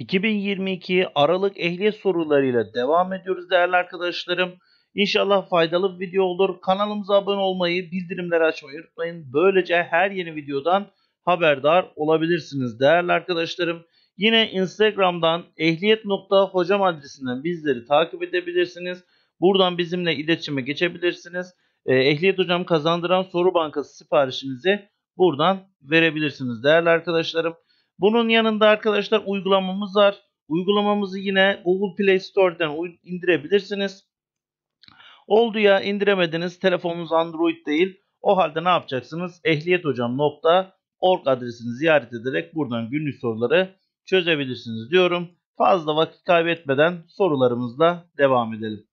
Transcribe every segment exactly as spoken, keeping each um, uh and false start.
iki bin yirmi iki Aralık ehliyet sorularıyla devam ediyoruz değerli arkadaşlarım. İnşallah faydalı bir video olur. Kanalımıza abone olmayı, bildirimleri açmayı unutmayın. Böylece her yeni videodan haberdar olabilirsiniz değerli arkadaşlarım. Yine Instagram'dan ehliyet nokta hocam adresinden bizleri takip edebilirsiniz. Buradan bizimle iletişime geçebilirsiniz. Ehliyet Hocam kazandıran soru bankası siparişinizi buradan verebilirsiniz değerli arkadaşlarım. Bunun yanında arkadaşlar uygulamamız var. Uygulamamızı yine Google Play Store'dan indirebilirsiniz. Oldu ya indiremediniz, telefonunuz Android değil. O halde ne yapacaksınız? ehliyet hocam nokta org adresini ziyaret ederek buradan günlük soruları çözebilirsiniz diyorum. Fazla vakit kaybetmeden sorularımızla devam edelim.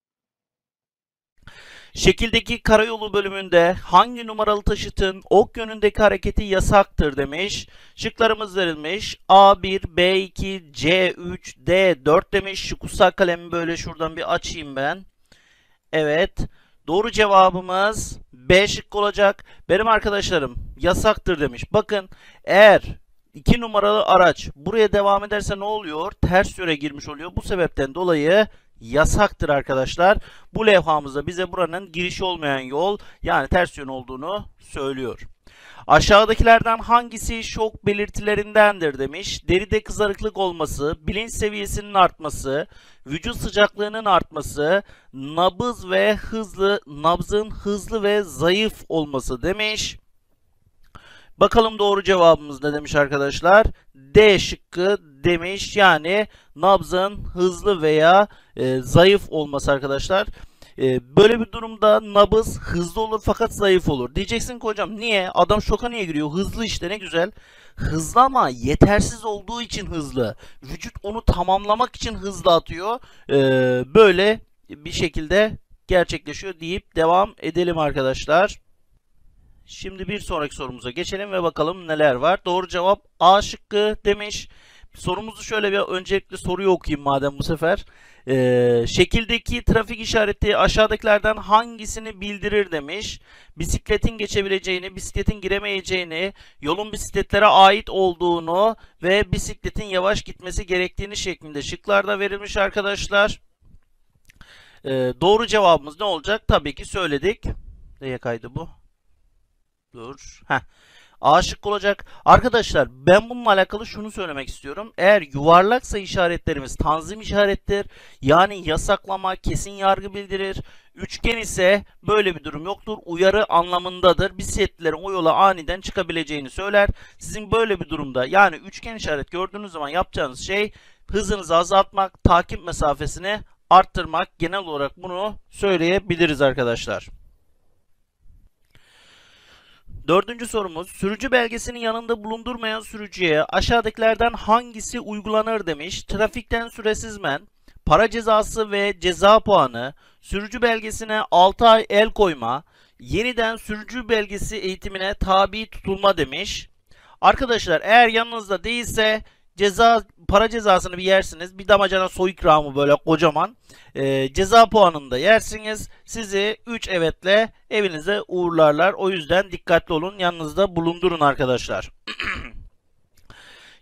Şekildeki karayolu bölümünde hangi numaralı taşıtın ok yönündeki hareketi yasaktır demiş. Şıklarımız verilmiş. A bir, B iki, C üç, D dört demiş. Şu kutsal kalemi böyle şuradan bir açayım ben. Evet. Doğru cevabımız B şıkkı olacak. Benim arkadaşlarım yasaktır demiş. Bakın eğer iki numaralı araç buraya devam ederse ne oluyor? Ters yöne girmiş oluyor. Bu sebepten dolayı yasaktır arkadaşlar. Bu levhamızda bize buranın girişi olmayan yol, yani ters yön olduğunu söylüyor. Aşağıdakilerden hangisi şok belirtilerindendir demiş. Deride kızarıklık olması, bilinç seviyesinin artması, vücut sıcaklığının artması, nabız ve hızlı, nabzın hızlı ve zayıf olması demiş. Bakalım doğru cevabımız ne demiş arkadaşlar? D şıkkı demiş. Yani nabzın hızlı veya e, zayıf olması arkadaşlar. E, böyle bir durumda nabız hızlı olur fakat zayıf olur. Diyeceksin ki hocam niye? Adam şoka niye giriyor? Hızlı işte, ne güzel. Hızlı ama yetersiz olduğu için hızlı. Vücut onu tamamlamak için hızlı atıyor. E, böyle bir şekilde gerçekleşiyor deyip devam edelim arkadaşlar. Şimdi bir sonraki sorumuza geçelim ve bakalım neler var. Doğru cevap A şıkkı demiş. Sorumuzu şöyle bir öncelikle soruyu okuyayım madem bu sefer. Ee, şekildeki trafik işareti aşağıdakilerden hangisini bildirir demiş. Bisikletin geçebileceğini, bisikletin giremeyeceğini, yolun bisikletlere ait olduğunu ve bisikletin yavaş gitmesi gerektiğini şeklinde şıklarda verilmiş arkadaşlar. Ee, doğru cevabımız ne olacak? Tabii ki söyledik. Neye kaydı bu? Dur. Heh. A şıkkı olacak. Arkadaşlar ben bununla alakalı şunu söylemek istiyorum. Eğer yuvarlaksa işaretlerimiz tanzim işarettir. Yani yasaklama, kesin yargı bildirir. Üçgen ise böyle bir durum yoktur. Uyarı anlamındadır. Bisikletlilerin o yola aniden çıkabileceğini söyler. Sizin böyle bir durumda, yani üçgen işaret gördüğünüz zaman yapacağınız şey hızınızı azaltmak, takip mesafesini arttırmak. Genel olarak bunu söyleyebiliriz arkadaşlar. Dördüncü sorumuz, sürücü belgesinin yanında bulundurmayan sürücüye aşağıdakilerden hangisi uygulanır demiş. Trafikten süresiz men, para cezası ve ceza puanı, sürücü belgesine altı ay el koyma, yeniden sürücü belgesi eğitimine tabi tutulma demiş. Arkadaşlar eğer yanınızda değilse ceza, para cezasını bir yersiniz. Bir damacana soy ikramı böyle kocaman. E, ceza puanını da yersiniz. Sizi üç evetle evinize uğurlarlar. O yüzden dikkatli olun. Yanınızda bulundurun arkadaşlar.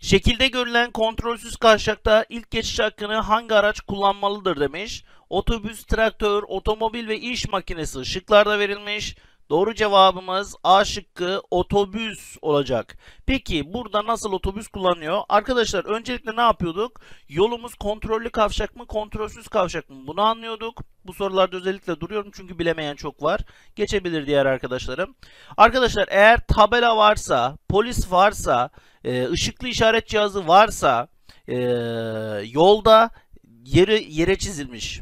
Şekilde görülen kontrolsüz kavşakta ilk geçiş hakkını hangi araç kullanmalıdır demiş. Otobüs, traktör, otomobil ve iş makinesi şıklarda verilmiş. Doğru cevabımız A şıkkı otobüs olacak. Peki burada nasıl otobüs kullanıyor? Arkadaşlar öncelikle ne yapıyorduk? Yolumuz kontrollü kavşak mı, kontrolsüz kavşak mı? Bunu anlıyorduk. Bu sorularda özellikle duruyorum çünkü bilemeyen çok var. Geçebilir diğer arkadaşlarım. Arkadaşlar eğer tabela varsa, polis varsa, ışıklı işaret cihazı varsa, yolda yere, yere çizilmiş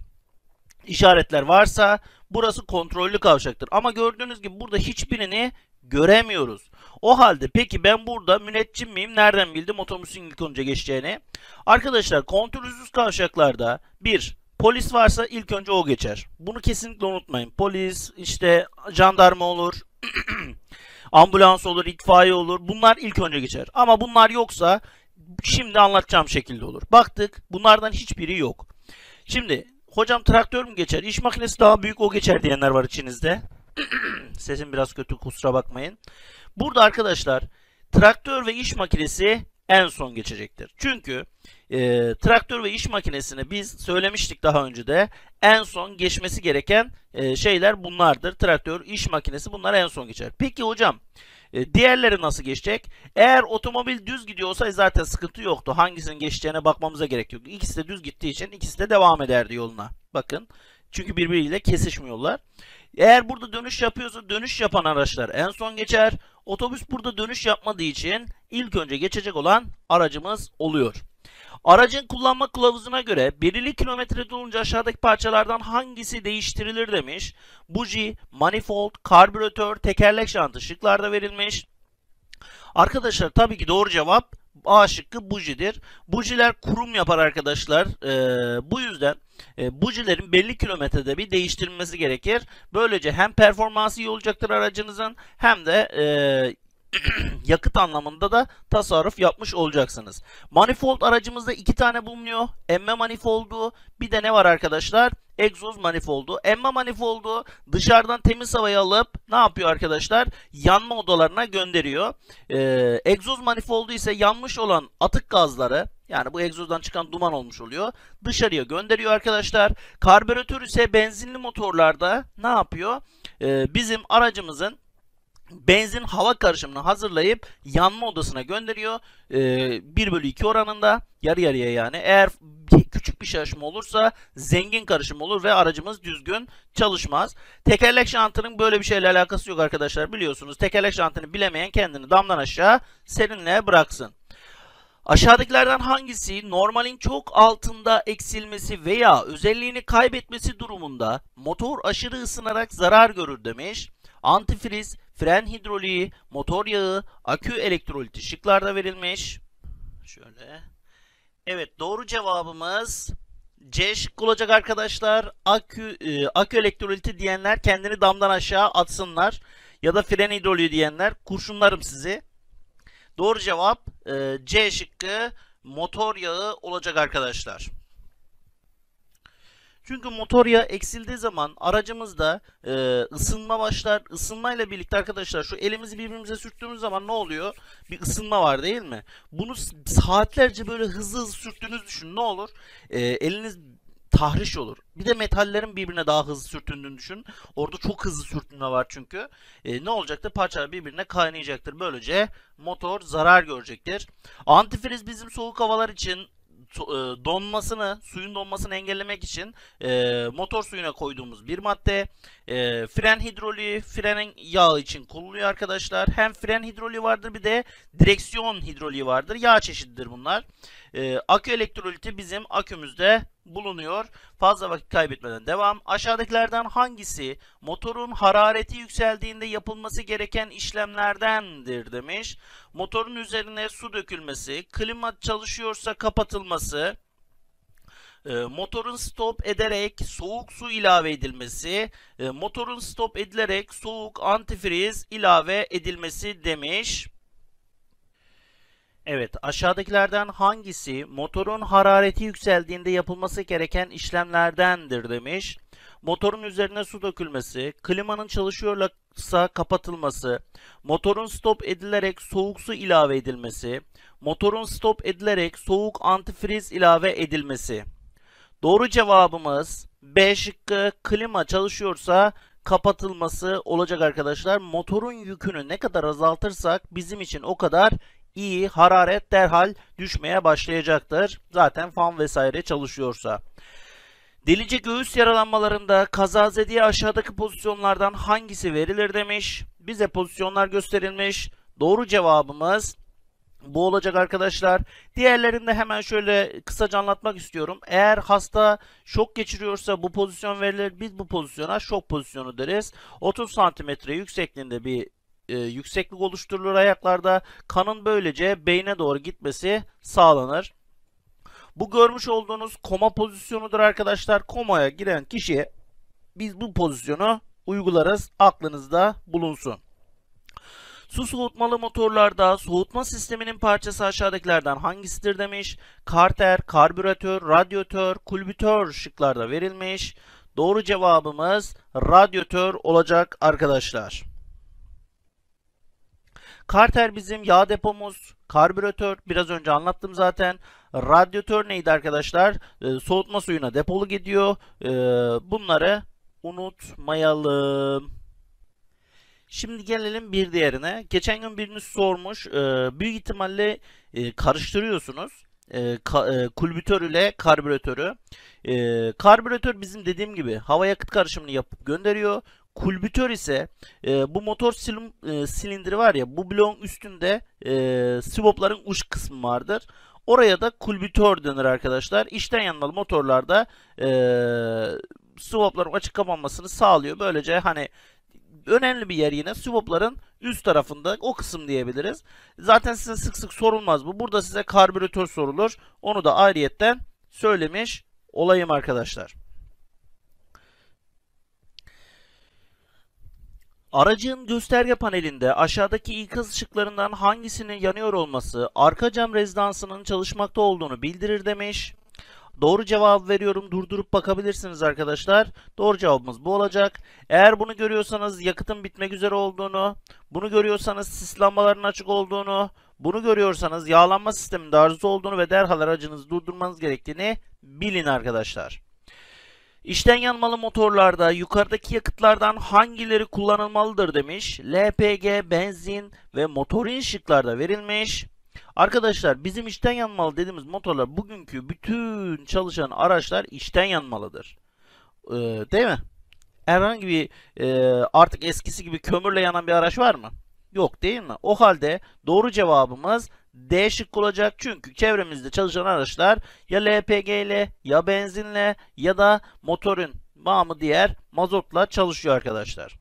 işaretler varsa burası kontrollü kavşaktır. Ama gördüğünüz gibi burada hiçbirini göremiyoruz. O halde peki ben burada müneccim miyim? Nereden bildim otobüsün ilk önce geçeceğini? Arkadaşlar kontrolsüz kavşaklarda bir polis varsa ilk önce o geçer. Bunu kesinlikle unutmayın. Polis, işte jandarma olur, ambulans olur, itfaiye olur. Bunlar ilk önce geçer. Ama bunlar yoksa şimdi anlatacağım şekilde olur. Baktık bunlardan hiçbiri yok. Şimdi hocam traktör mü geçer? İş makinesi daha büyük, o geçer diyenler var içinizde. Sesim biraz kötü, kusura bakmayın. Burada arkadaşlar traktör ve iş makinesi en son geçecektir. Çünkü e, traktör ve iş makinesini biz söylemiştik daha önce de, en son geçmesi gereken e, şeyler bunlardır. Traktör, iş makinesi, bunlar en son geçer. Peki hocam e, diğerleri nasıl geçecek? Eğer otomobil düz gidiyor olsaydı zaten sıkıntı yoktu. Hangisinin geçeceğine bakmamıza gerek yok. İkisi de düz gittiği için ikisi de devam ederdi yoluna. Bakın. Çünkü birbiriyle kesişmiyorlar. Eğer burada dönüş yapıyorsa dönüş yapan araçlar en son geçer. Otobüs burada dönüş yapmadığı için ilk önce geçecek olan aracımız oluyor. Aracın kullanma kılavuzuna göre belirli kilometrede olunca aşağıdaki parçalardan hangisi değiştirilir demiş. Buji, manifold, karbüratör, tekerlek şanti şıklarda verilmiş. Arkadaşlar tabii ki doğru cevap A şıkkı bujidir. Bujiler kurum yapar arkadaşlar. Ee, bu yüzden e, bujilerin belli kilometrede bir değiştirilmesi gerekir. Böylece hem performansı iyi olacaktır aracınızın, hem de e, yakıt anlamında da tasarruf yapmış olacaksınız. Manifold aracımızda iki tane bulunuyor. Emme manifoldu, bir de ne var arkadaşlar? Egzoz manifoldu. Emme manifoldu dışarıdan temiz havayı alıp ne yapıyor arkadaşlar? Yanma odalarına gönderiyor. Ee, egzoz manifoldu ise yanmış olan atık gazları, yani bu egzozdan çıkan duman olmuş oluyor, dışarıya gönderiyor arkadaşlar. Karbüratör ise benzinli motorlarda ne yapıyor? Ee, bizim aracımızın benzin hava karışımını hazırlayıp yanma odasına gönderiyor. Ee, bir bölü iki oranında, yarı yarıya yani. Eğer küçük bir şaşma olursa zengin karışım olur ve aracımız düzgün çalışmaz. Tekerlek şantının böyle bir şeyle alakası yok arkadaşlar, biliyorsunuz. Tekerlek şantını bilemeyen kendini damdan aşağı serinliğe bıraksın. Aşağıdakilerden hangisi normalin çok altında eksilmesi veya özelliğini kaybetmesi durumunda motor aşırı ısınarak zarar görür demiş. Antifriz, fren hidroliği, motor yağı, akü elektroliti şıklarda verilmiş. Şöyle. Evet, doğru cevabımız C şıkkı olacak arkadaşlar. Akü, e, akü elektroliti diyenler kendini damdan aşağı atsınlar. Ya da fren hidroliği diyenler, kurşunlarım sizi. Doğru cevap e, C şıkkı motor yağı olacak arkadaşlar. Çünkü motor yağı eksildiği zaman aracımızda e, ısınma başlar. Isınmayla birlikte arkadaşlar şu elimizi birbirimize sürttüğümüz zaman ne oluyor? Bir ısınma var değil mi? Bunu saatlerce böyle hızlı hızlı sürttüğünüzü düşünün, ne olur? E, eliniz tahriş olur. Bir de metallerin birbirine daha hızlı sürtündüğünü düşün. Orada çok hızlı sürtünme var çünkü. E, ne olacaktır? Parçalar birbirine kaynayacaktır. Böylece motor zarar görecektir. Antifriz bizim soğuk havalar için donmasını, suyun donmasını engellemek için e, motor suyuna koyduğumuz bir madde. E, fren hidroliği, frenin yağı için kullanılıyor arkadaşlar. Hem fren hidroliği vardır, bir de direksiyon hidroliği vardır. Yağ çeşididir bunlar. E, akü elektroliti bizim akümüzde bulunuyor. Fazla vakit kaybetmeden devam. Aşağıdakilerden hangisi motorun harareti yükseldiğinde yapılması gereken işlemlerdendir demiş. Motorun üzerine su dökülmesi, klima çalışıyorsa kapatılması, motorun stop ederek soğuk su ilave edilmesi, motorun stop edilerek soğuk antifriz ilave edilmesi demiş. Evet, aşağıdakilerden hangisi motorun harareti yükseldiğinde yapılması gereken işlemlerdendir demiş. Motorun üzerine su dökülmesi, klimanın çalışıyorsa kapatılması, motorun stop edilerek soğuk su ilave edilmesi, motorun stop edilerek soğuk antifriz ilave edilmesi. Doğru cevabımız B şıkkı, klima çalışıyorsa kapatılması olacak arkadaşlar. Motorun yükünü ne kadar azaltırsak bizim için o kadar iyi, hararet derhal düşmeye başlayacaktır. Zaten fan vesaire çalışıyorsa. Delice göğüs yaralanmalarında kazazedeye aşağıdaki pozisyonlardan hangisi verilir demiş. Bize pozisyonlar gösterilmiş. Doğru cevabımız bu olacak arkadaşlar. Diğerlerini de hemen şöyle kısaca anlatmak istiyorum. Eğer hasta şok geçiriyorsa bu pozisyon verilir. Biz bu pozisyona şok pozisyonu deriz. otuz santimetre yüksekliğinde bir E, yükseklik oluşturulur ayaklarda. Kanın böylece beyne doğru gitmesi sağlanır. Bu görmüş olduğunuz koma pozisyonudur arkadaşlar. Komaya giren kişiye biz bu pozisyonu uygularız. Aklınızda bulunsun. Su soğutmalı motorlarda soğutma sisteminin parçası aşağıdakilerden hangisidir demiş. Karter, karbüratör, radyatör, kulbütör şıklarda verilmiş. Doğru cevabımız radyatör olacak arkadaşlar. Karter bizim yağ depomuz, karbüratör biraz önce anlattım zaten. Radyatör neydi arkadaşlar? E, soğutma suyuna depolu gidiyor. E, bunları unutmayalım. Şimdi gelelim bir diğerine. Geçen gün biriniz sormuş. E, büyük ihtimalle e, karıştırıyorsunuz. E, ka, e, kulbütör ile karbüratörü. E, karbüratör bizim dediğim gibi hava yakıt karışımını yapıp gönderiyor. Kulbütör ise e, bu motor silim, e, silindiri var ya, bu bloğun üstünde e, swapların uç kısmı vardır. Oraya da kulbütör denir arkadaşlar. İçten yanmalı motorlarda e, swapların açık kapanmasını sağlıyor. Böylece hani önemli bir yer yine swapların üst tarafında, o kısım diyebiliriz. Zaten size sık sık sorulmaz bu. Burada size karbüratör sorulur. Onu da ayrıyetten söylemiş olayım arkadaşlar. Aracın gösterge panelinde aşağıdaki ikaz ışıklarından hangisinin yanıyor olması arka cam rezidansının çalışmakta olduğunu bildirir demiş. Doğru cevabı veriyorum. Durdurup bakabilirsiniz arkadaşlar. Doğru cevabımız bu olacak. Eğer bunu görüyorsanız yakıtın bitmek üzere olduğunu, bunu görüyorsanız sis lambalarının açık olduğunu, bunu görüyorsanız yağlanma sisteminde arıza olduğunu ve derhal aracınızı durdurmanız gerektiğini bilin arkadaşlar. İçten yanmalı motorlarda yukarıdaki yakıtlardan hangileri kullanılmalıdır demiş. L P G, benzin ve motorin şıklarda verilmiş. Arkadaşlar bizim içten yanmalı dediğimiz motorlar, bugünkü bütün çalışan araçlar içten yanmalıdır. Ee, değil mi? Herhangi bir e, artık eskisi gibi kömürle yanan bir araç var mı? Yok değil mi? O halde doğru cevabımız D şıkkı olacak. Çünkü çevremizde çalışan araçlar ya L P G ile, ya benzinle, ya da motorun bağımı diğer mazotla çalışıyor arkadaşlar.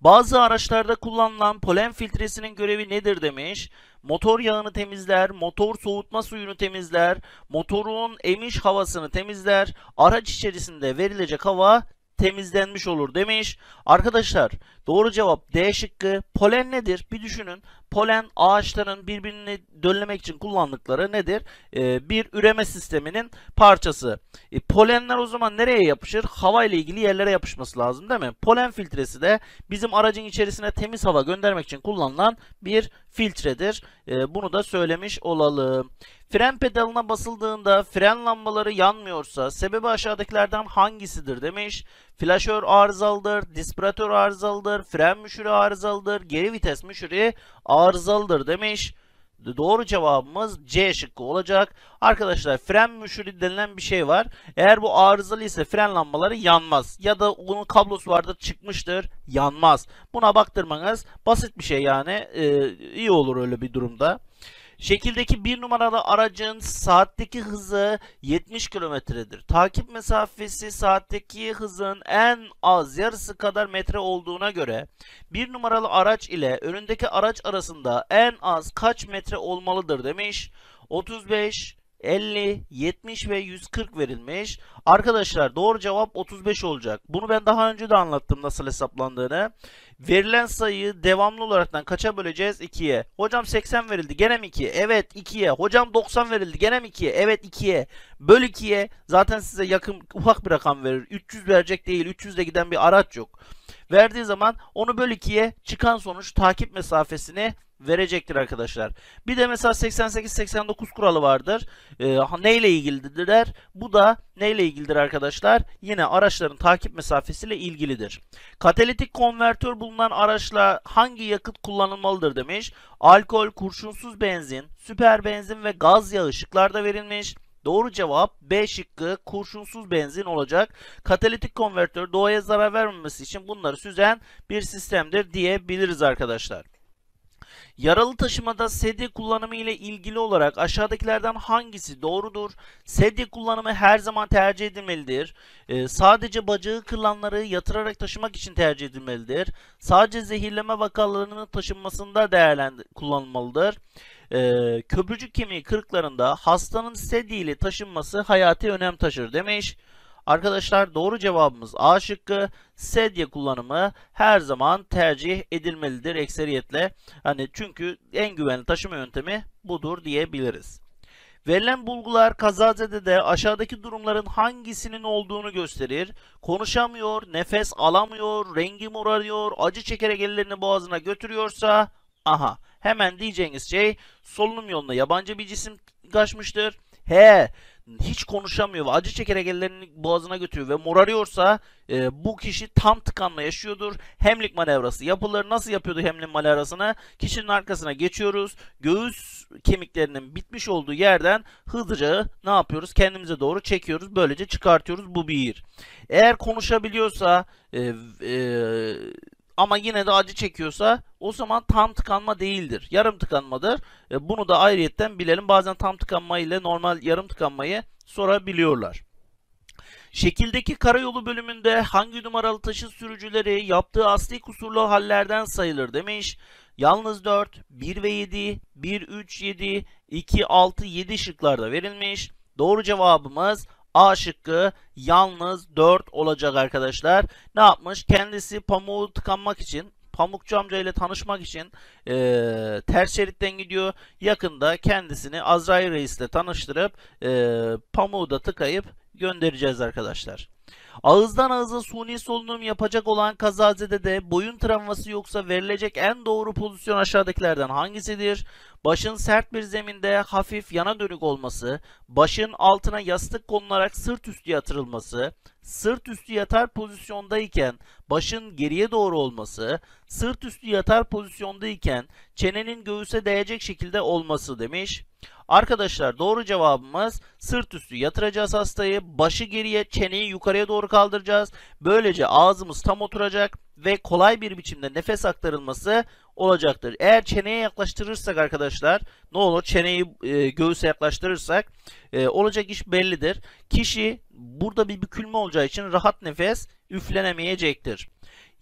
Bazı araçlarda kullanılan polen filtresinin görevi nedir demiş. Motor yağını temizler, motor soğutma suyunu temizler, motorun emiş havasını temizler, araç içerisinde verilecek hava temizlenmiş olur demiş. Arkadaşlar doğru cevap D şıkkı. Polen nedir? Bir düşünün. Polen ağaçların birbirini döllemek için kullandıkları nedir? Ee, bir üreme sisteminin parçası. E, polenler o zaman nereye yapışır? Hava ile ilgili yerlere yapışması lazım değil mi? Polen filtresi de bizim aracın içerisine temiz hava göndermek için kullanılan bir filtredir. E, bunu da söylemiş olalım. Fren pedalına basıldığında fren lambaları yanmıyorsa sebebi aşağıdakilerden hangisidir demiş. Flaşör arızalıdır, disparatör arızalıdır, fren müşürü arızalıdır, geri vites müşürü arızalıdır demiş. Doğru cevabımız C şıkkı olacak. Arkadaşlar fren müşürü denilen bir şey var. Eğer bu arızalı ise fren lambaları yanmaz. Ya da onun kablosu vardır, çıkmıştır, yanmaz. Buna baktırmanız basit bir şey yani. Ee, iyi olur öyle bir durumda. Şekildeki bir numaralı aracın saatteki hızı yetmiş kilometredir. Takip mesafesi saatteki hızın en az yarısı kadar metre olduğuna göre bir numaralı araç ile önündeki araç arasında en az kaç metre olmalıdır demiş. otuz beş, elli, yetmiş ve yüz kırk verilmiş. Arkadaşlar doğru cevap otuz beş olacak. Bunu ben daha önce de anlattım nasıl hesaplandığını. Verilen sayıyı devamlı olaraktan kaça böleceğiz? ikiye. Hocam seksen verildi. Gene mi ikiye? Evet ikiye. Hocam doksan verildi. Gene mi ikiye? Evet ikiye. Böl ikiye. Zaten size yakın ufak bir rakam verir. üç yüz verecek değil. üç yüzle giden bir araç yok. Verdiği zaman onu böl ikiye, çıkan sonuç takip mesafesini verecektir arkadaşlar. Bir de mesela seksen sekiz seksen dokuz kuralı vardır. Ee, neyle ilgilidir? Bu da neyle ilgilidir arkadaşlar? Yine araçların takip mesafesiyle ilgilidir. Katalitik konvertör bulunan araçla hangi yakıt kullanılmalıdır demiş. Alkol, kurşunsuz benzin, süper benzin ve gaz yağı şıklarda verilmiş. Doğru cevap B şıkkı, kurşunsuz benzin olacak. Katalitik konvertör doğaya zarar vermemesi için bunları süzen bir sistemdir diyebiliriz arkadaşlar. Yaralı taşımada sedye kullanımı ile ilgili olarak aşağıdakilerden hangisi doğrudur? Sedye kullanımı her zaman tercih edilmelidir. Ee, sadece bacağı kırılanları yatırarak taşımak için tercih edilmelidir. Sadece zehirleme vakalarının taşınmasında değerlendir kullanılmalıdır. Ee, köprücük kemiği kırıklarında hastanın sedye ile taşınması hayati önem taşır demiş. Arkadaşlar doğru cevabımız A şıkkı. Sedye kullanımı her zaman tercih edilmelidir ekseriyetle. Hani çünkü en güvenli taşıma yöntemi budur diyebiliriz. Verilen bulgular kazazedede aşağıdaki durumların hangisinin olduğunu gösterir. Konuşamıyor, nefes alamıyor, rengi morarıyor, acı çekerek ellerini boğazına götürüyorsa Aha. Hemen diyeceğiniz şey solunum yoluna yabancı bir cisim kaçmıştır. He. Hiç konuşamıyor ve acı çekerek ellerini boğazına götürüyor ve morarıyorsa e, bu kişi tam tıkanma yaşıyordur. Hemlich manevrası yapılır. Nasıl yapıyordu Hemlich manevrasını? Kişinin arkasına geçiyoruz. Göğüs kemiklerinin bitmiş olduğu yerden hızlıca ne yapıyoruz? Kendimize doğru çekiyoruz. Böylece çıkartıyoruz. Bu bir. Eğer konuşabiliyorsa e, e, ama yine de acı çekiyorsa o zaman tam tıkanma değildir. Yarım tıkanmadır. E, bunu da ayrıyetten bilelim. Bazen tam tıkanma ile normal yarım tıkanmayı sorabiliyorlar. Şekildeki karayolu bölümünde hangi numaralı taşıt sürücüleri yaptığı asli kusurlu hallerden sayılır demiş. Yalnız dört, bir ve yedi, bir, üç, yedi, iki, altı, yedi şıklarda verilmiş. Doğru cevabımız A şıkkı yalnız dört olacak arkadaşlar. Ne yapmış? Kendisi pamuğu tıkanmak için, pamukçu amca ile tanışmak için e, ters şeritten gidiyor. Yakında kendisini Azrail Reis ile tanıştırıp e, pamuğu da tıkayıp göndereceğiz arkadaşlar. Ağızdan ağıza suni solunum yapacak olan kazazede de boyun travması yoksa verilecek en doğru pozisyon aşağıdakilerden hangisidir? Başın sert bir zeminde hafif yana dönük olması, başın altına yastık konularak sırt üstü yatırılması, sırt üstü yatar pozisyondayken başın geriye doğru olması, sırt üstü yatar pozisyondayken çenenin göğüse değecek şekilde olması demiş. Arkadaşlar doğru cevabımız sırt üstü yatıracağız hastayı, başı geriye, çeneyi yukarıya doğru kaldıracağız. Böylece ağzımız tam oturacak ve kolay bir biçimde nefes aktarılması olacaktır. Eğer çeneye yaklaştırırsak arkadaşlar ne olur? Çeneyi e, göğüse yaklaştırırsak e, olacak iş bellidir. Kişi burada bir bükülme olacağı için rahat nefes üflenemeyecektir.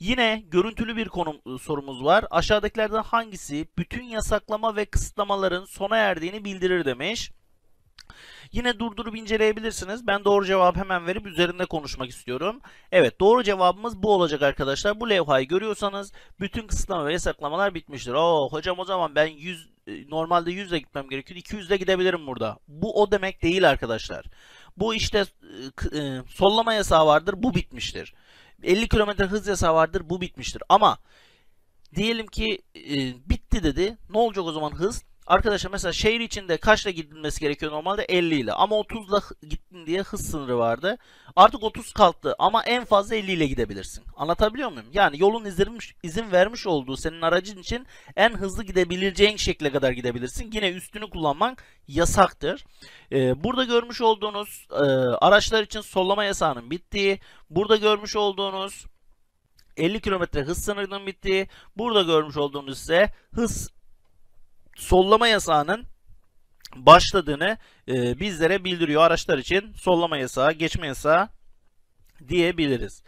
Yine görüntülü bir konu, sorumuz var. Aşağıdakilerden hangisi bütün yasaklama ve kısıtlamaların sona erdiğini bildirir demiş. Yine durdurup inceleyebilirsiniz. Ben doğru cevabı hemen verip üzerinde konuşmak istiyorum. Evet, doğru cevabımız bu olacak arkadaşlar. Bu levhayı görüyorsanız bütün kısıtlama ve yasaklamalar bitmiştir. Oo hocam, o zaman ben yüz, normalde yüz ile gitmem gerekiyor. iki yüz ile gidebilirim burada. Bu o demek değil arkadaşlar. Bu işte e, sollama yasağı vardır. Bu bitmiştir. elli kilometre hız yasağı vardır. Bu bitmiştir. Ama diyelim ki e, bitti dedi. Ne olacak o zaman hız? Arkadaşlar mesela şehir içinde kaçla gidilmesi gerekiyor normalde? elli ile. Ama otuzla gittin diye hız sınırı vardı. Artık otuz kalktı ama en fazla elli ile gidebilirsin. Anlatabiliyor muyum? Yani yolun izirmiş, izin vermiş olduğu senin aracın için en hızlı gidebileceğin şekle kadar gidebilirsin. Yine üstünü kullanman yasaktır. Ee, burada görmüş olduğunuz e, araçlar için sollama yasağının bittiği, burada görmüş olduğunuz elli kilometre hız sınırının bittiği, burada görmüş olduğunuz ise hız sollama yasağının başladığını e, bizlere bildiriyor. Araçlar için sollama yasağı, geçme yasağı diyebiliriz.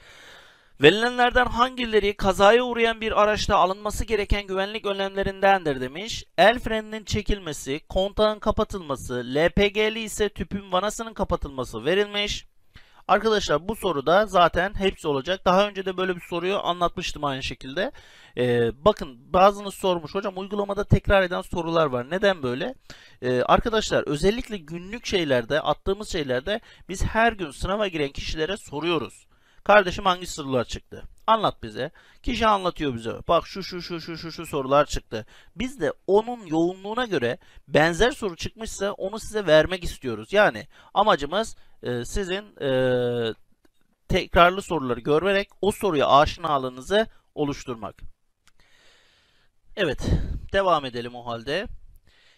Verilenlerden hangileri kazaya uğrayan bir araçta alınması gereken güvenlik önlemlerindendir demiş. El freninin çekilmesi, kontağın kapatılması, L P G'li ise tüpün vanasının kapatılması verilmiş. Arkadaşlar bu soruda zaten hepsi olacak. Daha önce de böyle bir soruyu anlatmıştım aynı şekilde. Ee, bakın bazınız sormuş. Hocam uygulamada tekrar eden sorular var. Neden böyle? Ee, arkadaşlar özellikle günlük şeylerde, attığımız şeylerde biz her gün sınava giren kişilere soruyoruz. Kardeşim hangi sorular çıktı? Anlat bize. Kişi anlatıyor bize. Bak şu şu şu şu şu şu sorular çıktı. Biz de onun yoğunluğuna göre benzer soru çıkmışsa onu size vermek istiyoruz. Yani amacımız e, sizin e, tekrarlı soruları görerek o soruya aşinalığınızı oluşturmak. Evet, devam edelim o halde.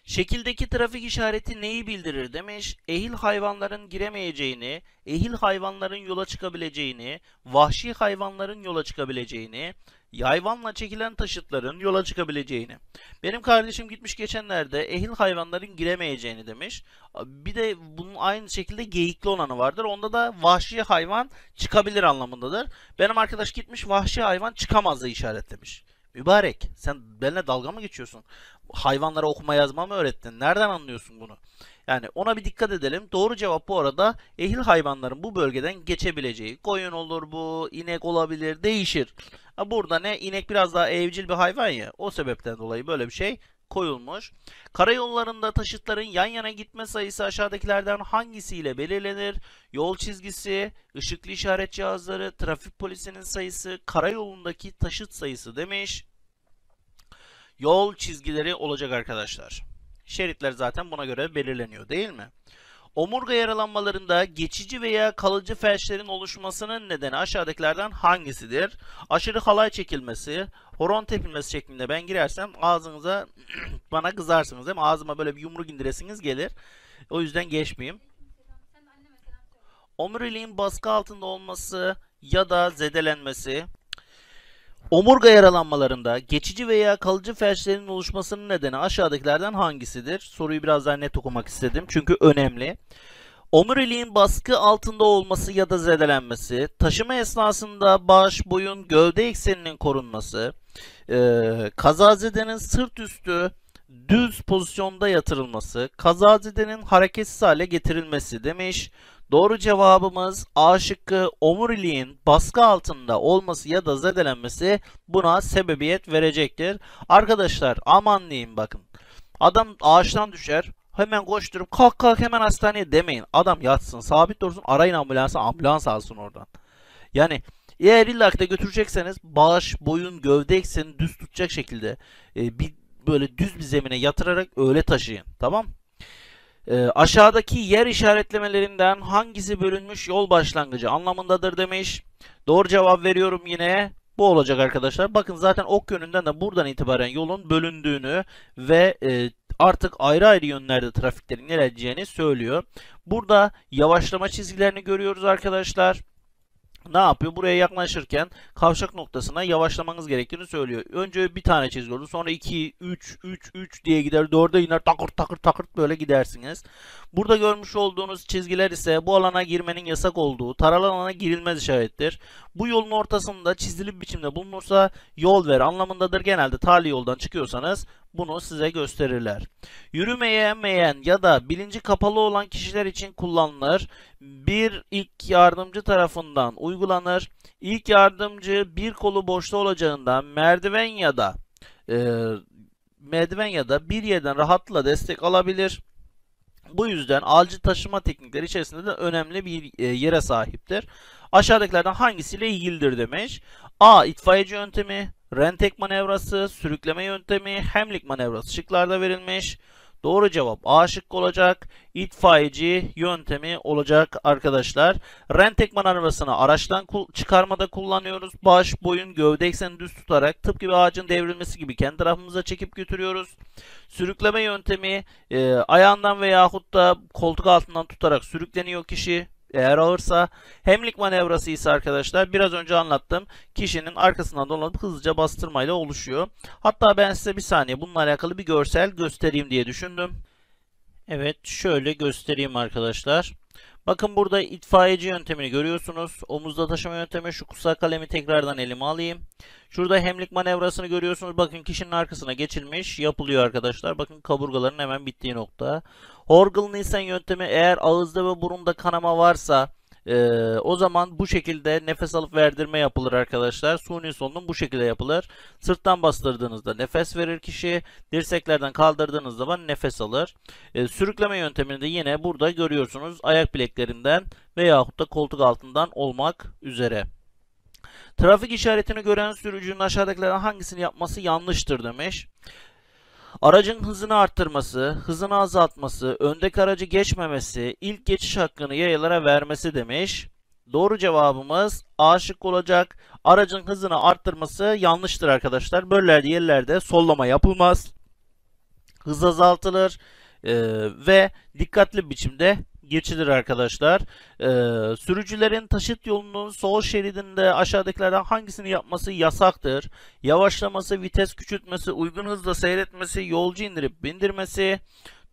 Şekildeki trafik işareti neyi bildirir demiş. Ehil hayvanların giremeyeceğini, ehil hayvanların yola çıkabileceğini, vahşi hayvanların yola çıkabileceğini, hayvanla çekilen taşıtların yola çıkabileceğini. Benim kardeşim gitmiş geçenlerde ehil hayvanların giremeyeceğini demiş. Bir de bunun aynı şekilde geyikli olanı vardır. Onda da vahşi hayvan çıkabilir anlamındadır. Benim arkadaş gitmiş vahşi hayvan çıkamazdı işaretlemiş. Mübarek, sen benimle dalga mı geçiyorsun? Hayvanlara okuma yazma mı öğrettin? Nereden anlıyorsun bunu? Yani ona bir dikkat edelim. Doğru cevap bu arada ehil hayvanların bu bölgeden geçebileceği. Koyun olur bu, inek olabilir, değişir. Burada ne? İnek biraz daha evcil bir hayvan ya. O sebepten dolayı böyle bir şey koyulmuş. Karayollarında taşıtların yan yana gitme sayısı aşağıdakilerden hangisiyle belirlenir? Yol çizgisi, ışıklı işaret cihazları, trafik polisinin sayısı, karayolundaki taşıt sayısı demiş. yol çizgileri olacak arkadaşlar. Şeritler zaten buna göre belirleniyor değil mi? Omurga yaralanmalarında geçici veya kalıcı felçlerin oluşmasının nedeni aşağıdakilerden hangisidir? Aşırı halay çekilmesi, horon tepilmesi şeklinde ben girersem ağzınıza bana kızarsınız değil mi? Ağzıma böyle bir yumruk indiresiniz gelir. O yüzden geçmeyeyim. Omuriliğin baskı altında olması ya da zedelenmesi. Omurga yaralanmalarında geçici veya kalıcı felçlerin oluşmasının nedeni aşağıdakilerden hangisidir? Soruyu biraz daha net okumak istedim çünkü önemli. Omuriliğin baskı altında olması ya da zedelenmesi, taşıma esnasında baş, boyun, gövde ekseninin korunması, ee, kazazedenin sırt üstü düz pozisyonda yatırılması, kazazedenin hareketsiz hale getirilmesi demiş. Doğru cevabımız A şıkkı, omuriliğin baskı altında olması ya da zedelenmesi buna sebebiyet verecektir. Arkadaşlar aman diyeyim bakın. Adam ağaçtan düşer. Hemen koşturup kalk kalk hemen hastaneye demeyin. Adam yatsın, sabit dursun, arayın ambulansı, ambulans alsın oradan. Yani eğer illaki de götürecekseniz baş, boyun, gövde ekseni düz tutacak şekilde e, bir, böyle düz bir zemine yatırarak öyle taşıyın. Tamam mı? E, aşağıdaki yer işaretlemelerinden hangisi bölünmüş yol başlangıcı anlamındadır demiş. Doğru cevap veriyorum yine. Bu olacak arkadaşlar. Bakın zaten ok yönünden de buradan itibaren yolun bölündüğünü ve e, artık ayrı ayrı yönlerde trafiklerin ilerleyeceğini söylüyor. Burada yavaşlama çizgilerini görüyoruz arkadaşlar. Ne yapıyor? Buraya yaklaşırken kavşak noktasına yavaşlamanız gerektiğini söylüyor. Önce bir tane çiziyordu. Sonra iki, üç, üç, üç diye gider. dörde iner. Takır takır takır böyle gidersiniz. Burada görmüş olduğunuz çizgiler ise bu alana girmenin yasak olduğu, taralı alana girilmez işarettir. Bu yolun ortasında çizili bir biçimde bulunursa yol ver anlamındadır. Genelde tali yoldan çıkıyorsanız bunu size gösterirler. Yürümeyemeyen ya da bilinci kapalı olan kişiler için kullanılır. Bir ilk yardımcı tarafından uygulanır. İlk yardımcı bir kolu boşta olacağından merdiven ya da e, merdiven ya da bir yerden rahatla destek alabilir. Bu yüzden acil taşıma teknikleri içerisinde de önemli bir yere sahiptir. Aşağıdakilerden hangisiyle ilgilidir demiş. A. İtfaiyeci yöntemi, Renteck manevrası, sürükleme yöntemi, Hemlich manevrası şıklarda verilmiş. Doğru cevap A şıkkı olacak. İtfaiyeci yöntemi olacak arkadaşlar. Renteck manevrasını araçtan çıkarmada kullanıyoruz. Baş, boyun, gövde ekseni düz tutarak tıpkı bir ağacın devrilmesi gibi kendi tarafımıza çekip götürüyoruz. Sürükleme yöntemi e, ayağından veyahut da koltuk altından tutarak sürükleniyor kişi. Eğer ağırsa. Heimlich manevrası ise arkadaşlar biraz önce anlattım. Kişinin arkasından dolanıp hızlıca bastırmayla oluşuyor. Hatta ben size bir saniye bununla alakalı bir görsel göstereyim diye düşündüm. Evet şöyle göstereyim arkadaşlar. Bakın burada itfaiyeci yöntemini görüyorsunuz. Omuzda taşıma yöntemi. Şu kısa kalemi tekrardan elime alayım. Şurada Heimlich manevrasını görüyorsunuz. Bakın kişinin arkasına geçilmiş. Yapılıyor arkadaşlar. Bakın kaburgaların hemen bittiği nokta. Horgel-Nielsen yöntemi, eğer ağızda ve burunda kanama varsa e, o zaman bu şekilde nefes alıp verdirme yapılır arkadaşlar. Suni solunum bu şekilde yapılır. Sırttan bastırdığınızda nefes verir kişi. Dirseklerden kaldırdığınız zaman nefes alır. E, sürükleme yöntemini de yine burada görüyorsunuz. Ayak bileklerinden veyahut da koltuk altından olmak üzere. Trafik işaretini gören sürücünün aşağıdakilerden hangisini yapması yanlıştır demiş. Aracın hızını arttırması, hızını azaltması, öndeki aracı geçmemesi, ilk geçiş hakkını yayalara vermesi demiş. Doğru cevabımız A şıkkı olacak. Aracın hızını arttırması yanlıştır arkadaşlar. Böyle yerlerde sollama yapılmaz. Hız azaltılır e, ve dikkatli biçimde geçilir arkadaşlar. Ee, sürücülerin taşıt yolunun sol şeridinde aşağıdakilerden hangisini yapması yasaktır? Yavaşlaması, vites küçültmesi, uygun hızla seyretmesi, yolcu indirip bindirmesi.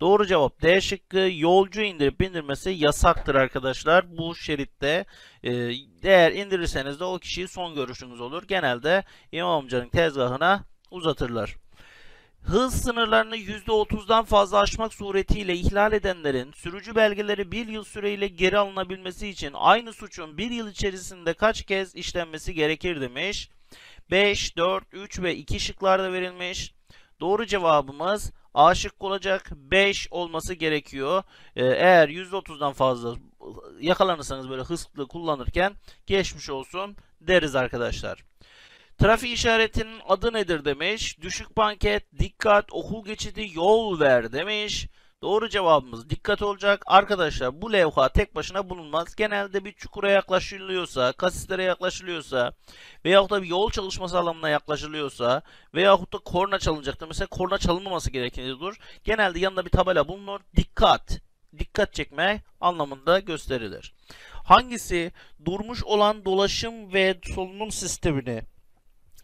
Doğru cevap D şıkkı, yolcu indirip bindirmesi yasaktır arkadaşlar. Bu şeritte e, eğer indirirseniz de o kişiyi son görüşünüz olur. Genelde imam amcanın tezgahına uzatırlar. Hız sınırlarını yüzde otuzdan fazla aşmak suretiyle ihlal edenlerin sürücü belgeleri bir yıl süreyle geri alınabilmesi için aynı suçun bir yıl içerisinde kaç kez işlenmesi gerekir demiş. beş, dört, üç ve iki şıklarda verilmiş. Doğru cevabımız A şıkkı olacak. beş olması gerekiyor. Ee, eğer yüzde otuzdan fazla yakalanırsanız böyle hızlı kullanırken geçmiş olsun deriz arkadaşlar. Trafik işaretinin adı nedir demiş. Düşük banket, dikkat, okul geçidi, yol ver demiş. Doğru cevabımız dikkat olacak. Arkadaşlar bu levha tek başına bulunmaz. Genelde bir çukura yaklaşılıyorsa, kasislere yaklaşılıyorsa veyahut da bir yol çalışması alanına yaklaşılıyorsa veyahut da korna çalınacaktır. Mesela korna çalınmaması gereklidir. Genelde yanında bir tabela bulunur. Dikkat, dikkat çekme anlamında gösterilir. Hangisi durmuş olan dolaşım ve solunum sistemini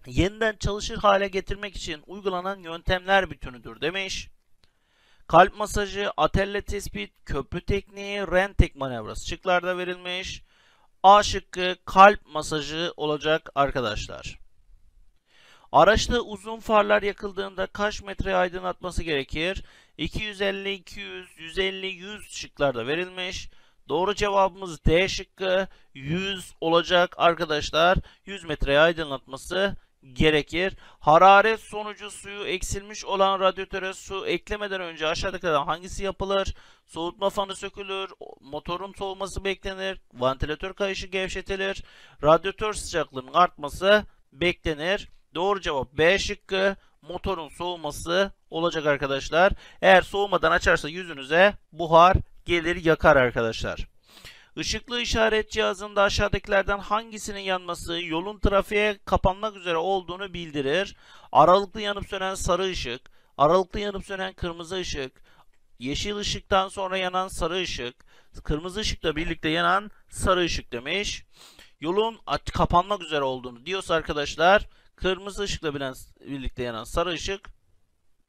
yeniden çalışır hale getirmek için uygulanan yöntemler bütünüdür demiş. Kalp masajı, atelle tespit, köprü tekniği, Renteck manevrası şıklarda verilmiş. A şıkkı kalp masajı olacak arkadaşlar. Araçta uzun farlar yakıldığında kaç metre aydınlatması gerekir? iki yüz elli, iki yüz, yüz elli, yüz şıklarda verilmiş. Doğru cevabımız D şıkkı yüz olacak arkadaşlar. yüz metreye aydınlatması gerekir. Hararet sonucu suyu eksilmiş olan radyatöre su eklemeden önce aşağıdakilerden hangisi yapılır? Soğutma fanı sökülür, motorun soğuması beklenir, vantilatör kayışı gevşetilir, radyatör sıcaklığının artması beklenir. Doğru cevap B şıkkı motorun soğuması olacak arkadaşlar. Eğer soğumadan açarsa yüzünüze buhar gelir, yakar arkadaşlar. Işıklı işaret cihazında aşağıdakilerden hangisinin yanması yolun trafiğe kapanmak üzere olduğunu bildirir? Aralıklı yanıp sönen sarı ışık, aralıklı yanıp sönen kırmızı ışık, yeşil ışıktan sonra yanan sarı ışık, kırmızı ışıkla birlikte yanan sarı ışık demiş. Yolun kapanmak üzere olduğunu diyorsa arkadaşlar, kırmızı ışıkla birlikte yanan sarı ışık,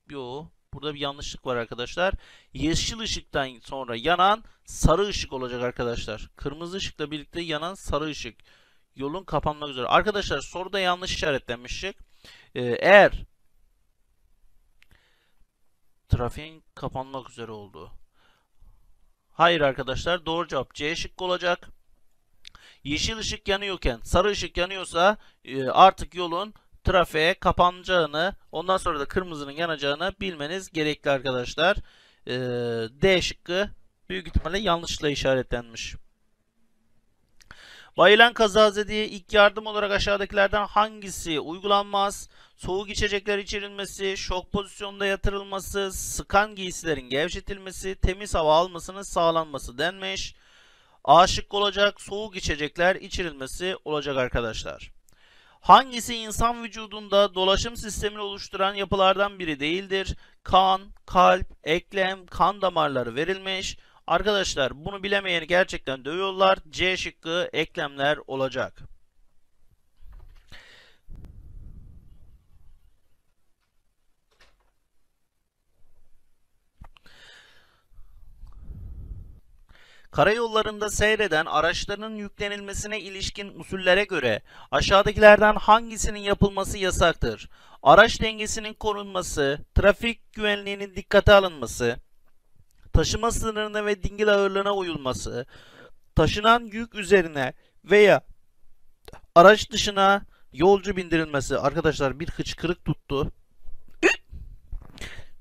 yok. Burada bir yanlışlık var arkadaşlar. Yeşil ışıktan sonra yanan sarı ışık olacak arkadaşlar. Kırmızı ışıkla birlikte yanan sarı ışık. Yolun kapanmak üzere. Arkadaşlar soruda yanlış işaretlenmiş ışık. Ee, eğer trafiğin kapanmak üzere oldu. Hayır arkadaşlar, doğru cevap C şıkkı olacak. Yeşil ışık yanıyorken sarı ışık yanıyorsa artık yolun trafiğe kapanacağını, ondan sonra da kırmızının yanacağını bilmeniz gerekli arkadaşlar. Ee, D şıkkı büyük ihtimalle yanlışla işaretlenmiş. Bayılan kazazedeye ilk yardım olarak aşağıdakilerden hangisi uygulanmaz? Soğuk içecekler içirilmesi, şok pozisyonda yatırılması, sıkan giysilerin gevşetilmesi, temiz hava almasının sağlanması denmiş. A şıkkı olacak, soğuk içecekler içirilmesi olacak arkadaşlar. Hangisi insan vücudunda dolaşım sistemini oluşturan yapılardan biri değildir? Kan, kalp, eklem, kan damarları verilmiş. Arkadaşlar bunu bilemeyeni gerçekten dövüyorlar. C şıkkı eklemler olacak. Karayollarında seyreden araçların yüklenilmesine ilişkin usullere göre aşağıdakilerden hangisinin yapılması yasaktır? Araç dengesinin korunması, trafik güvenliğinin dikkate alınması, taşıma sınırına ve dingil ağırlığına uyulması, taşınan yük üzerine veya araç dışına yolcu bindirilmesi. Arkadaşlar bir hıçkırık tuttu.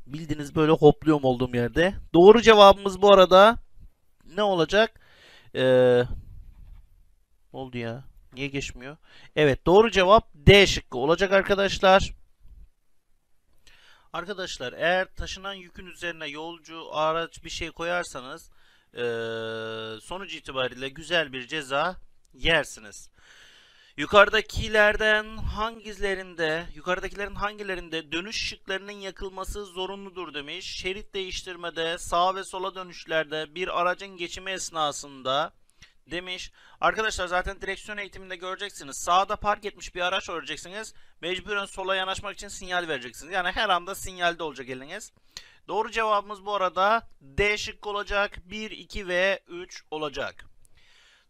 Bildiğiniz böyle hopluyorum olduğum yerde. Doğru cevabımız bu arada... Ne olacak? Ee, oldu ya. Niye geçmiyor? Evet, doğru cevap D şıkkı olacak arkadaşlar. Arkadaşlar eğer taşınan yükün üzerine yolcu, araç bir şey koyarsanız ee, sonuç itibariyle güzel bir ceza yersiniz. Yukarıdakilerden hangilerinde, yukarıdakilerin hangilerinde dönüş ışıklarının yakılması zorunludur demiş. Şerit değiştirmede, sağa ve sola dönüşlerde, bir aracın geçimi esnasında demiş. Arkadaşlar zaten direksiyon eğitiminde göreceksiniz. Sağda park etmiş bir araç göreceksiniz. Mecburen sola yanaşmak için sinyal vereceksiniz. Yani her anda sinyalde olacak eliniz. Doğru cevabımız bu arada D şıkkı olacak. bir, iki ve üç olacak.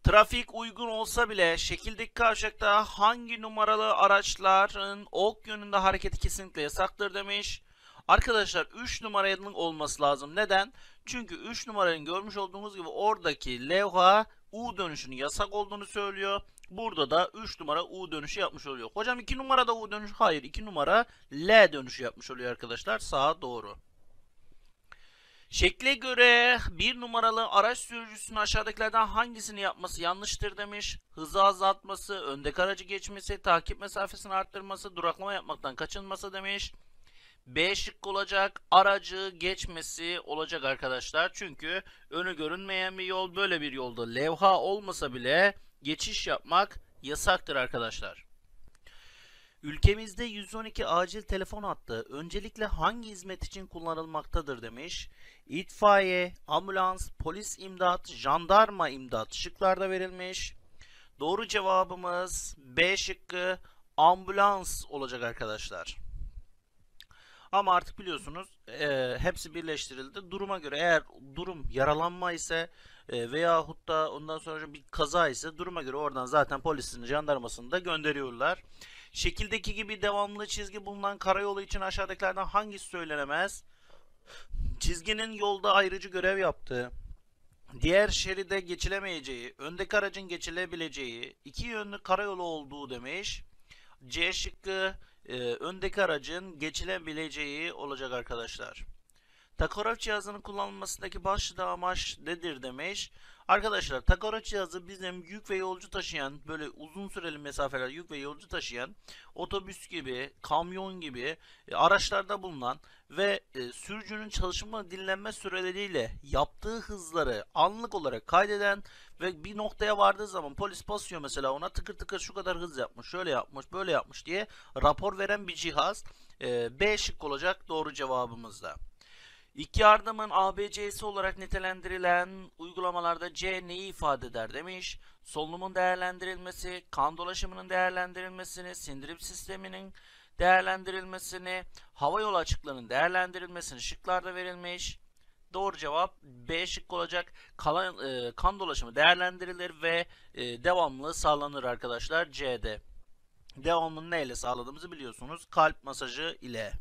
Trafik uygun olsa bile şekildeki kavşakta hangi numaralı araçların ok yönünde hareketi kesinlikle yasaktır demiş. Arkadaşlar üç numaranın olması lazım. Neden? Çünkü üç numaranın görmüş olduğunuz gibi oradaki levha U dönüşünün yasak olduğunu söylüyor. Burada da üç numara U dönüşü yapmış oluyor. Hocam iki numarada U dönüşü? Hayır, iki numara L dönüşü yapmış oluyor arkadaşlar. Sağa doğru. Şekle göre bir numaralı araç sürücüsünün aşağıdakilerden hangisini yapması yanlıştır demiş. Hızı azaltması, öndeki aracı geçmesi, takip mesafesini arttırması, duraklama yapmaktan kaçınması demiş. B şıkkı olacak, aracı geçmesi olacak arkadaşlar. Çünkü önü görünmeyen bir yol, böyle bir yolda levha olmasa bile geçiş yapmak yasaktır arkadaşlar. Ülkemizde yüz on iki acil telefon hattı öncelikle hangi hizmet için kullanılmaktadır demiş. İtfaiye, ambulans, polis imdat, jandarma imdat şıklarda verilmiş. Doğru cevabımız B şıkkı ambulans olacak arkadaşlar. Ama artık biliyorsunuz e, hepsi birleştirildi. Duruma göre, eğer durum yaralanma ise e, veyahut da ondan sonra bir kaza ise duruma göre oradan zaten polisini, jandarmasını da gönderiyorlar. Şekildeki gibi devamlı çizgi bulunan karayolu için aşağıdakilerden hangisi söylenemez? Çizginin yolda ayrıcı görev yaptığı, diğer şeride geçilemeyeceği, öndeki aracın geçilebileceği, iki yönlü karayolu olduğu demiş. C şıkkı e, öndeki aracın geçilebileceği olacak arkadaşlar. Takograf cihazının kullanılmasındaki başlıca amaç nedir demiş. Arkadaşlar, takograf cihazı bizim yük ve yolcu taşıyan, böyle uzun süreli mesafeler yük ve yolcu taşıyan otobüs gibi, kamyon gibi e, araçlarda bulunan ve e, sürücünün çalışma dinlenme süreleriyle yaptığı hızları anlık olarak kaydeden ve bir noktaya vardığı zaman polis basıyor mesela, ona tıkır tıkır şu kadar hız yapmış, şöyle yapmış, böyle yapmış diye rapor veren bir cihaz. E, B şık olacak doğru cevabımızda. İlk yardımın A B C'si olarak nitelendirilen uygulamalarda C neyi ifade eder demiş. Solunumun değerlendirilmesi, kan dolaşımının değerlendirilmesini, sindirim sisteminin değerlendirilmesini, hava yolu açıklarının değerlendirilmesini şıklarda verilmiş. Doğru cevap B şık olacak. Kalan, e, kan dolaşımı değerlendirilir ve e, devamlı sağlanır arkadaşlar C'de. Devamını neyle sağladığımızı biliyorsunuz, kalp masajı ile.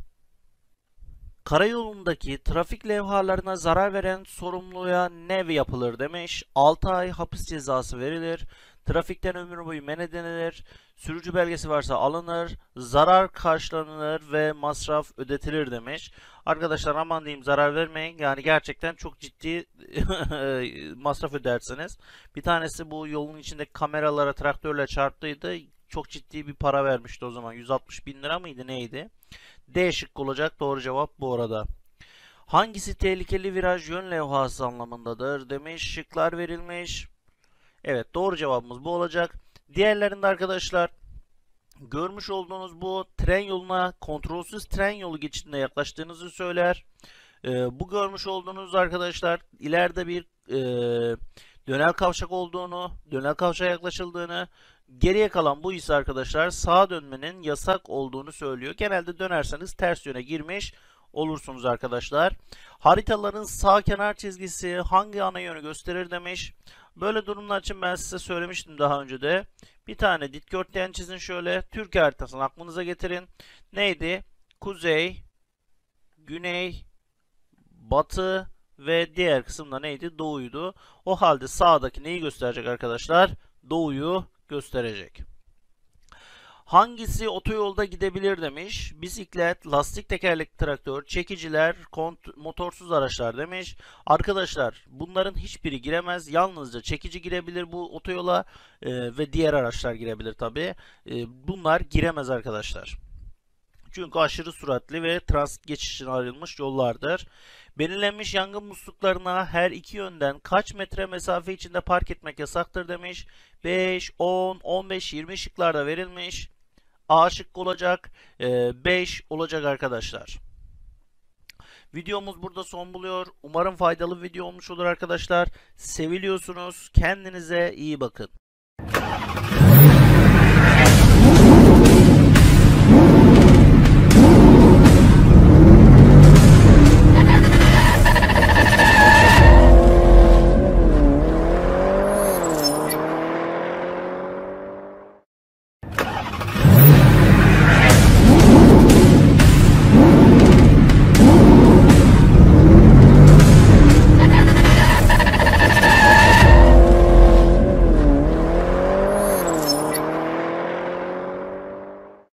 Karayolundaki trafik levhalarına zarar veren sorumluya ne yapılır demiş. altı ay hapis cezası verilir. Trafikten ömür boyu men edilir. Sürücü belgesi varsa alınır. Zarar karşılanır ve masraf ödetilir demiş. Arkadaşlar aman diyeyim, zarar vermeyin. Yani gerçekten çok ciddi masraf ödersiniz. Bir tanesi bu yolun içindeki kameralara traktörle çarptıydı. Çok ciddi bir para vermişti o zaman. yüz altmış bin lira mıydı neydi? D şıkkı olacak doğru cevap bu arada. Hangisi tehlikeli viraj yön levhası anlamındadır demiş. Şıklar verilmiş. Evet, doğru cevabımız bu olacak. Diğerlerinde arkadaşlar görmüş olduğunuz bu tren yoluna, kontrolsüz tren yolu geçidine yaklaştığınızı söyler. Ee, bu görmüş olduğunuz arkadaşlar ileride bir e, dönel kavşak olduğunu, dönel kavşağa yaklaşıldığını, geriye kalan bu ise arkadaşlar sağa dönmenin yasak olduğunu söylüyor. Genelde dönerseniz ters yöne girmiş olursunuz arkadaşlar. Haritaların sağ kenar çizgisi hangi ana yönü gösterir demiş. Böyle durumlar için ben size söylemiştim daha önce de. Bir tane dikdörtgen çizin şöyle. Türkiye haritasını aklınıza getirin. Neydi? Kuzey, güney, batı ve diğer kısımda neydi? Doğuydu. O halde sağdaki neyi gösterecek arkadaşlar? Doğuyu gösterecek. Hangisi otoyolda gidebilir demiş. Bisiklet, lastik tekerlekli traktör, çekiciler, motorsuz araçlar demiş. Arkadaşlar bunların hiçbiri giremez. Yalnızca çekici girebilir bu otoyola e, ve diğer araçlar girebilir tabi. E, bunlar giremez arkadaşlar. Çünkü aşırı süratli ve transit geçişine ayrılmış yollardır. Belirlenmiş yangın musluklarına her iki yönden kaç metre mesafe içinde park etmek yasaktır demiş. beş, on, on beş, yirmi şıklarda verilmiş. A şıkkı olacak, beş olacak arkadaşlar. Videomuz burada son buluyor. Umarım faydalı bir video olmuş olur arkadaşlar. Seviliyorsunuz. Kendinize iyi bakın.